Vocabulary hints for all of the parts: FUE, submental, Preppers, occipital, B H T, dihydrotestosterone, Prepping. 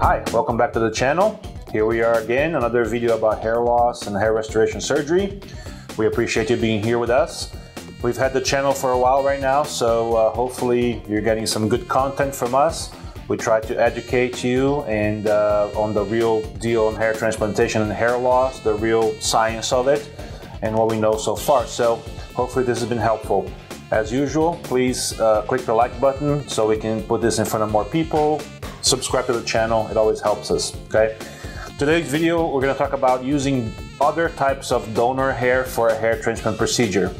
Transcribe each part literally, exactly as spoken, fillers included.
Hi, welcome back to the channel. Here we are again, another video about hair loss and hair restoration surgery. We appreciate you being here with us. We've had the channel for a while right now, so uh, hopefully you're getting some good content from us. We try to educate you and uh, on the real deal on hair transplantation and hair loss, the real science of it, and what we know so far. So hopefully this has been helpful. As usual, please uh, click the like button so we can put this in front of more people. Subscribe to the channel, it always helps us, okay? Today's video, we're gonna talk about using other types of donor hair for a hair transplant procedure.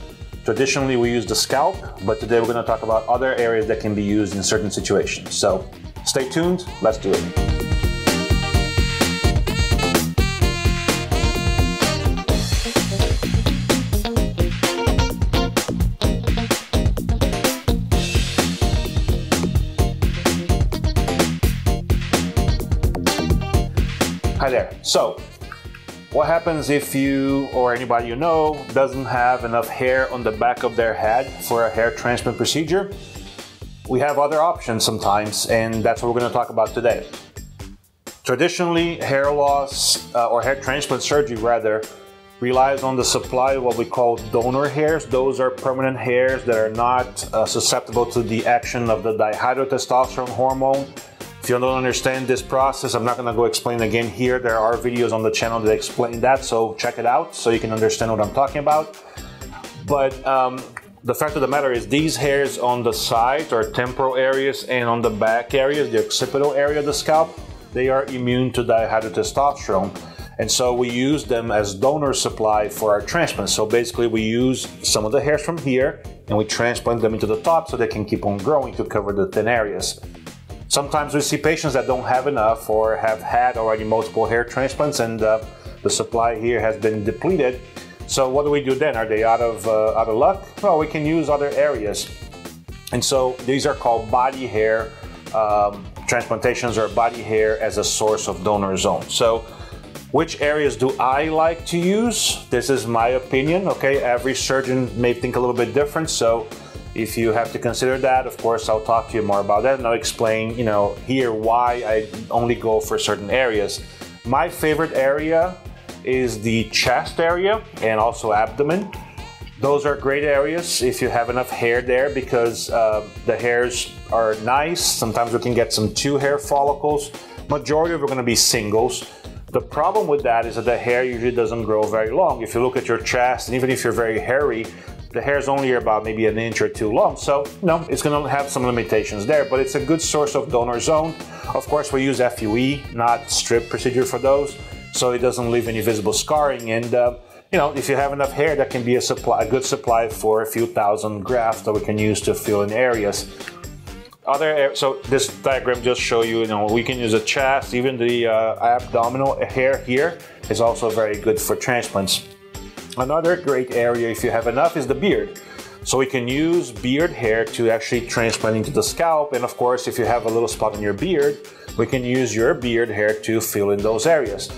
Traditionally, we use the scalp, but today we're gonna talk about other areas that can be used in certain situations. So stay tuned, let's do it. Hi there. So, what happens if you or anybody you know doesn't have enough hair on the back of their head for a hair transplant procedure? We have other options sometimes, and that's what we're going to talk about today. Traditionally, hair loss uh, or hair transplant surgery rather relies on the supply of what we call donor hairs. Those are permanent hairs that are not uh, susceptible to the action of the dihydrotestosterone hormone. If you don't understand this process, I'm not gonna go explain again here. There are videos on the channel that explain that, so check it out so you can understand what I'm talking about. But um, the fact of the matter is these hairs on the sides or temporal areas and on the back areas, the occipital area of the scalp, they are immune to dihydrotestosterone. And so we use them as donor supply for our transplants. So basically we use some of the hairs from here and we transplant them into the top so they can keep on growing to cover the thin areas. Sometimes we see patients that don't have enough or have had already multiple hair transplants and uh, the supply here has been depleted. So what do we do then? Are they out of, uh, out of luck? Well, we can use other areas. And so these are called body hair um, transplantations or body hair as a source of donor zone. So which areas do I like to use? This is my opinion, okay? Every surgeon may think a little bit different. So if you have to consider that, of course, I'll talk to you more about that and I'll explain, you know, here why I only go for certain areas. My favorite area is the chest area and also abdomen. Those are great areas if you have enough hair there because uh, the hairs are nice. Sometimes we can get some two hair follicles. Majority of them are gonna be singles. The problem with that is that the hair usually doesn't grow very long. If you look at your chest, and even if you're very hairy, the hair is only about maybe an inch or two long, so no, it's going to have some limitations there, but it's a good source of donor zone. Of course, we use F U E, not strip procedure for those, so it doesn't leave any visible scarring. And uh, you know, if you have enough hair, that can be a supply, a good supply for a few thousand grafts that we can use to fill in areas. Other so this diagram just show you, you know, we can use a chest, even the uh, abdominal hair here is also very good for transplants. Another great area, if you have enough, is the beard. So we can use beard hair to actually transplant into the scalp. And of course, if you have a little spot on your beard, we can use your beard hair to fill in those areas.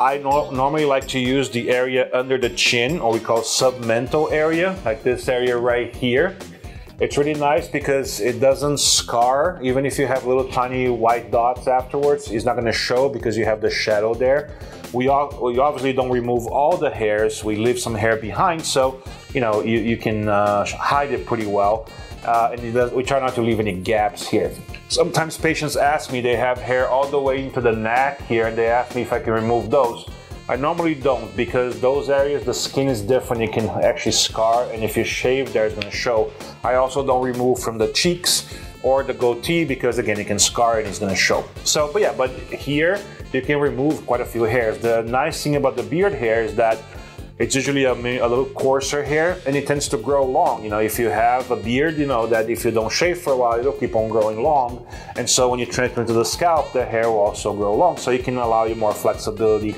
I no- normally like to use the area under the chin, or we call submental area, like this area right here. It's really nice because it doesn't scar. Even if you have little tiny white dots afterwards, it's not gonna show because you have the shadow there. We, all, we obviously don't remove all the hairs. We leave some hair behind, so you know you, you can uh, hide it pretty well. Uh, and it does, we try not to leave any gaps here. Sometimes patients ask me, they have hair all the way into the neck here, and they ask me if I can remove those. I normally don't because those areas, the skin is different, it can actually scar, and if you shave there, it's gonna show. I also don't remove from the cheeks or the goatee because again, it can scar and it's gonna show. So, but yeah, but here you can remove quite a few hairs. The nice thing about the beard hair is that it's usually a, a little coarser hair and it tends to grow long. You know, if you have a beard, you know that if you don't shave for a while, it'll keep on growing long. And so when you transplant to the scalp, the hair will also grow long. So it can allow you more flexibility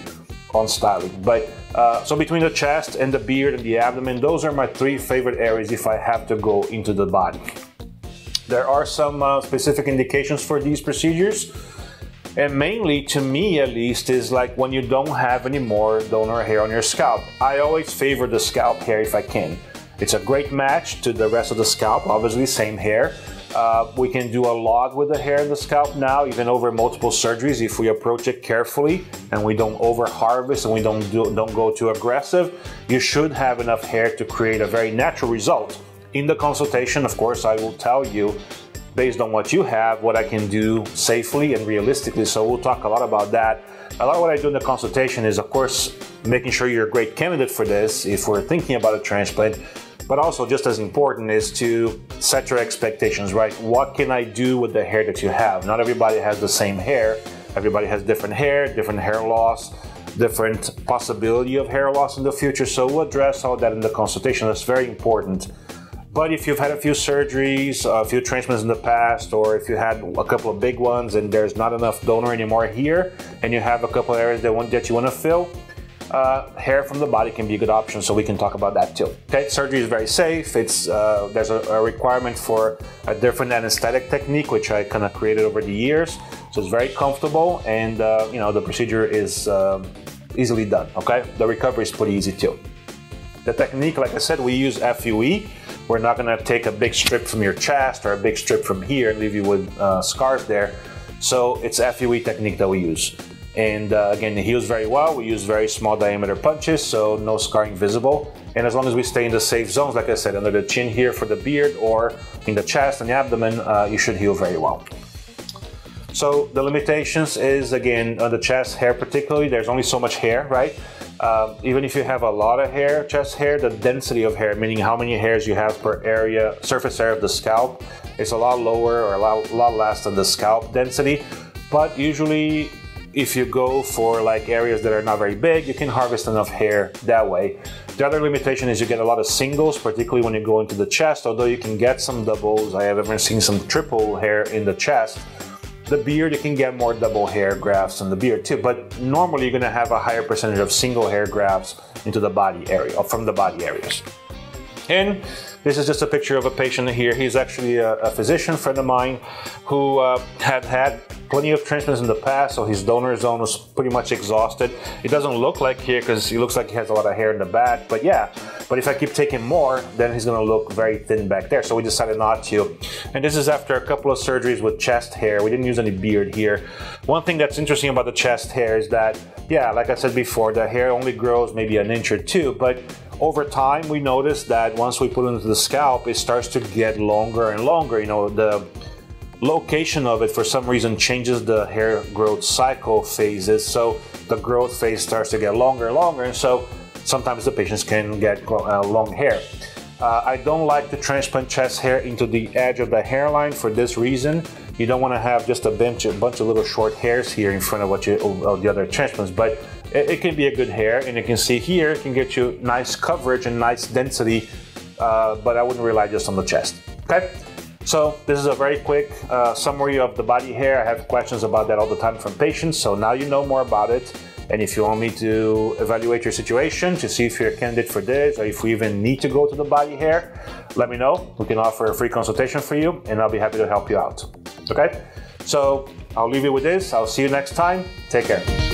on styling. But uh, so between the chest and the beard and the abdomen, those are my three favorite areas if I have to go into the body. There are some uh, specific indications for these procedures, and mainly, to me at least, is like when you don't have any more donor hair on your scalp. I always favor the scalp hair if I can. It's a great match to the rest of the scalp, obviously same hair. Uh, we can do a lot with the hair and the scalp now, even over multiple surgeries, if we approach it carefully and we don't over harvest and we don't do, don't go too aggressive. You should have enough hair to create a very natural result. In the consultation, of course, I will tell you, based on what you have, what I can do safely and realistically. So we'll talk a lot about that. A lot of what I do in the consultation is, of course, making sure you're a great candidate for this if we're thinking about a transplant, but also just as important is to set your expectations, right? What can I do with the hair that you have? Not everybody has the same hair. Everybody has different hair, different hair loss, different possibility of hair loss in the future. So we'll address all that in the consultation. That's very important. But if you've had a few surgeries, a few transplants in the past, or if you had a couple of big ones and there's not enough donor anymore here, and you have a couple of areas that, want, that you want to fill, uh, hair from the body can be a good option, so we can talk about that too. Okay, surgery is very safe. It's, uh, there's a, a requirement for a different anesthetic technique, which I kind of created over the years. So it's very comfortable, and uh, you know, the procedure is uh, easily done, okay? The recovery is pretty easy too. The technique, like I said, we use F U E. We're not gonna take a big strip from your chest or a big strip from here and leave you with uh, scars there. So it's F U E technique that we use. And uh, again, it heals very well. We use very small diameter punches, so no scarring visible. And as long as we stay in the safe zones, like I said, under the chin here for the beard or in the chest and the abdomen, uh, you should heal very well. So the limitations is, again, on the chest hair particularly, there's only so much hair, right? Uh, even if you have a lot of hair, chest hair, the density of hair, meaning how many hairs you have per area, surface area of the scalp, is a lot lower or a lot, lot less than the scalp density. But usually, if you go for like areas that are not very big, you can harvest enough hair that way. The other limitation is you get a lot of singles, particularly when you go into the chest, although you can get some doubles. I have ever seen some triple hair in the chest. The beard, you can get more double hair grafts in the beard too, but normally you're gonna have a higher percentage of single hair grafts into the body area, or from the body areas. And this is just a picture of a patient here. He's actually a, a physician friend of mine who uh, had had plenty of transplants in the past, so his donor zone was pretty much exhausted. It doesn't look like here, because he looks like he has a lot of hair in the back, but yeah. But if I keep taking more, then he's gonna look very thin back there, so we decided not to. And this is after a couple of surgeries with chest hair. We didn't use any beard here. One thing that's interesting about the chest hair is that, yeah, like I said before, the hair only grows maybe an inch or two, but over time we noticed that once we put it into the scalp, it starts to get longer and longer. You know, the location of it for some reason changes the hair growth cycle phases, so the growth phase starts to get longer and longer, and so sometimes the patients can get uh, long hair. Uh, I don't like to transplant chest hair into the edge of the hairline for this reason. You don't want to have just a bunch, a bunch of little short hairs here in front of what you, of the other transplants, but it, it can be a good hair, and you can see here it can get you nice coverage and nice density, uh, but I wouldn't rely just on the chest, okay? So this is a very quick uh, summary of the body hair. I have questions about that all the time from patients, so now you know more about it. And if you want me to evaluate your situation to see if you're a candidate for this or if we even need to go to the body hair, let me know. We can offer a free consultation for you and I'll be happy to help you out, okay? So I'll leave you with this. I'll see you next time. Take care.